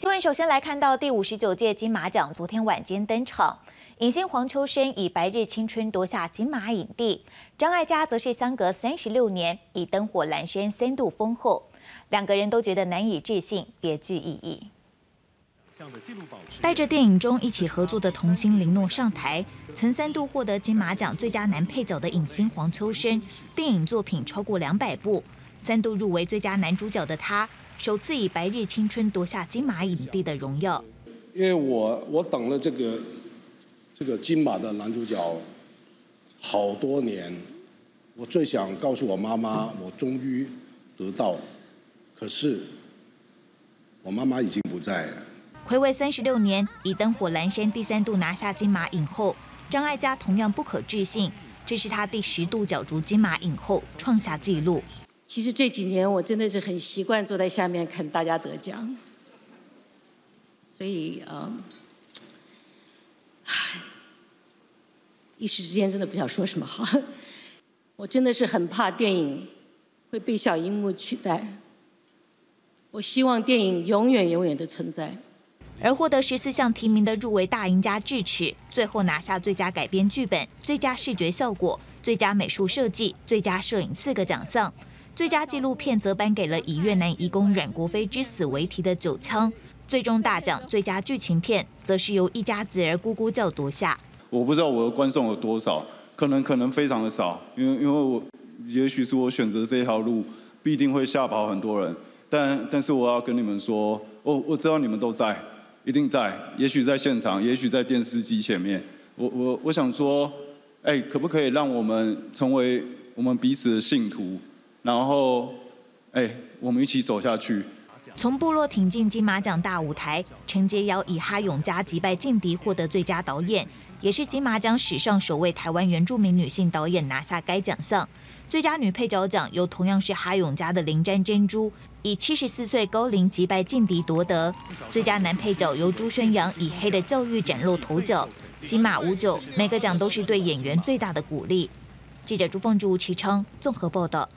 新闻首先来看到第59届金马奖昨天晚间登场，影星黄秋生以《白日青春》夺下金马影帝，张艾嘉则是相隔36年以《灯火阑珊》3度封后，两个人都觉得难以置信，别具意义。 带着电影中一起合作的童星林诺上台，曾3度获得金马奖最佳男配角的影星黄秋生，电影作品超过200部，3度入围最佳男主角的他，首次以《白日青春》夺下金马影帝的荣耀。因为我等了这个金马的男主角好多年，我最想告诉我妈妈，我终于得到，可是我妈妈已经不在了。 暌违36年，以《灯火阑珊》第3度拿下金马影后，张艾嘉同样不可置信，这是她第10度角逐金马影后，创下纪录。其实这几年我真的是很习惯坐在下面看大家得奖，所以一时之间真的不想说什么好。我真的是很怕电影会被小荧幕取代，我希望电影永远的存在。 而获得14项提名的入围大赢家智齿，最后拿下最佳改编剧本、最佳视觉效果、最佳美术设计、最佳摄影4个奖项。最佳纪录片则颁给了以越南移工阮国飞之死为题的《九枪》。最终大奖最佳剧情片则是由一家子儿咕咕叫夺下。我不知道我的观众有多少，可能非常的少，因为我也许是我选择这条路必定会吓跑很多人，但是我要跟你们说，我知道你们都在。 一定在，也许在现场，也许在电视机前面。我想说，可不可以让我们成为我们彼此的信徒，然后，我们一起走下去。从部落挺进金马奖大舞台，陈洁瑶以哈永嘉击败劲敌获得最佳导演，也是金马奖史上首位台湾原住民女性导演拿下该奖项。最佳女配角奖由同样是哈永嘉的林詹珍珠。 以74岁高龄击败劲敌夺得最佳男配角，由朱宣洋以《黑的教育》崭露头角。金马59，每个奖都是对演员最大的鼓励。记者朱凤珠、吴奇昌综合报道。